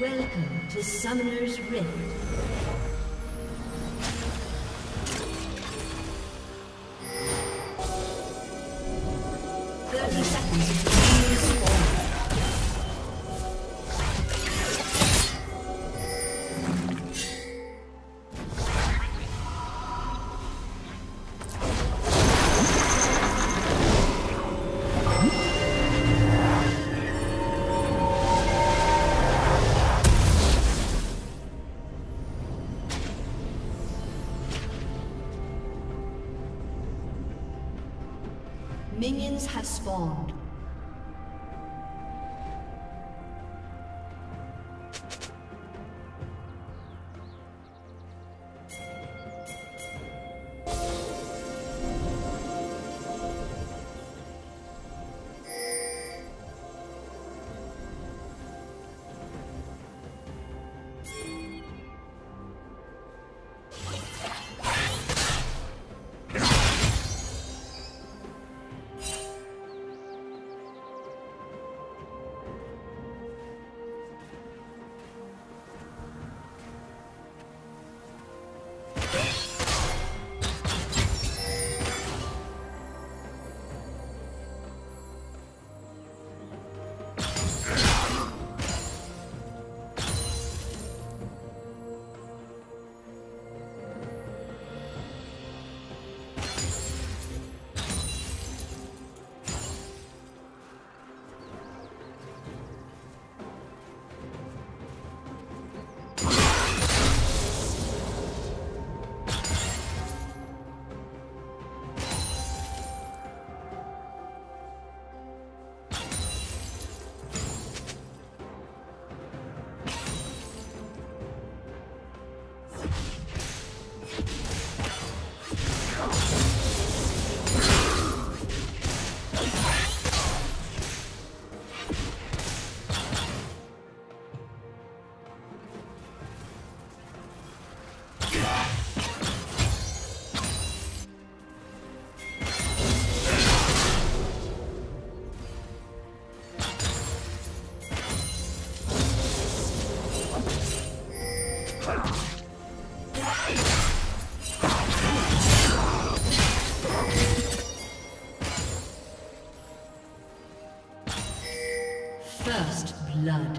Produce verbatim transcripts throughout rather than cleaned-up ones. Welcome to Summoner's Rift. Thirty seconds to new spawn. Minions have spawned. First blood.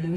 Blue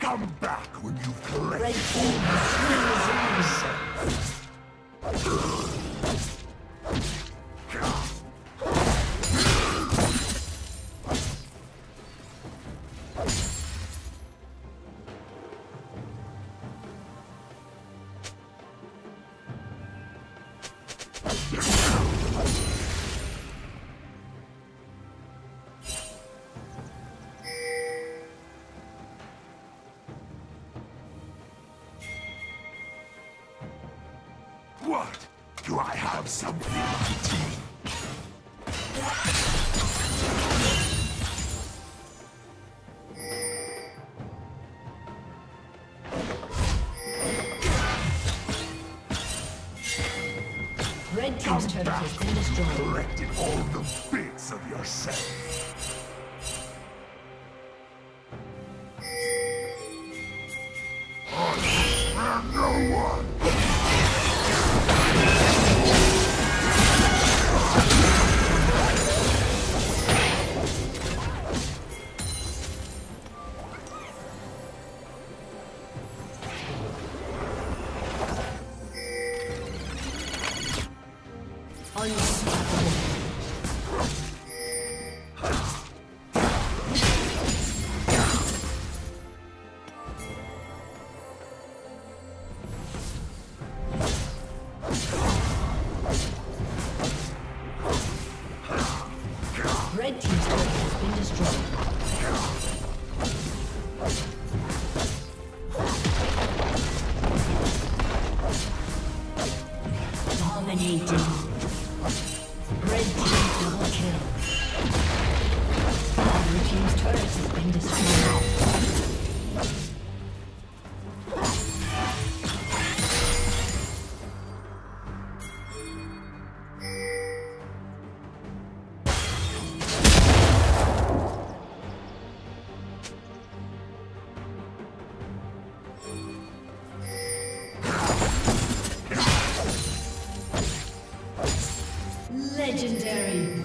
Come back when you've collected all the What? Do I have something to teach? Red team's turret has been destroyed. You've collected all the bits of yourself. Unstoppable. Legendary.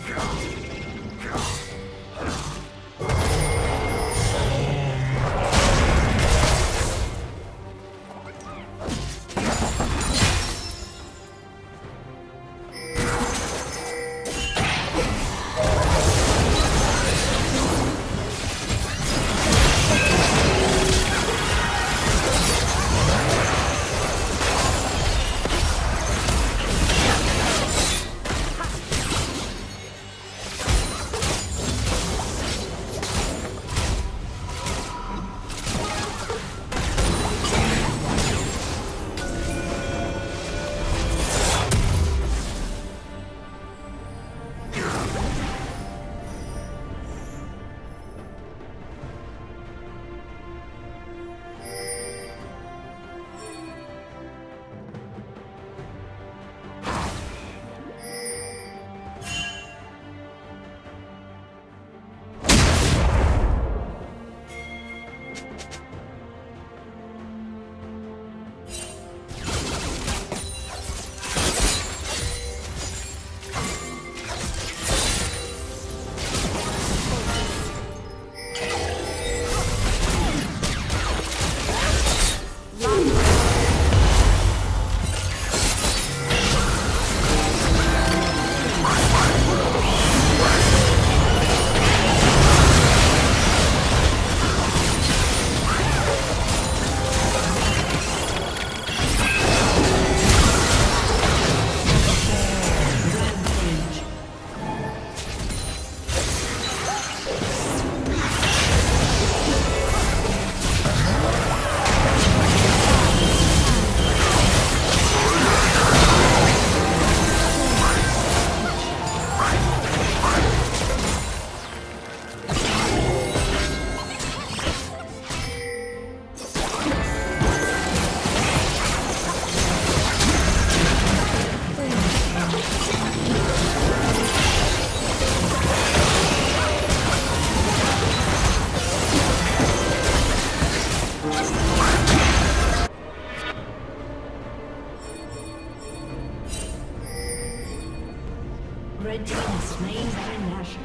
Red team slain by Nashor.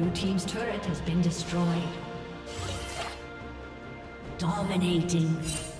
Blue team's turret has been destroyed. Dominating.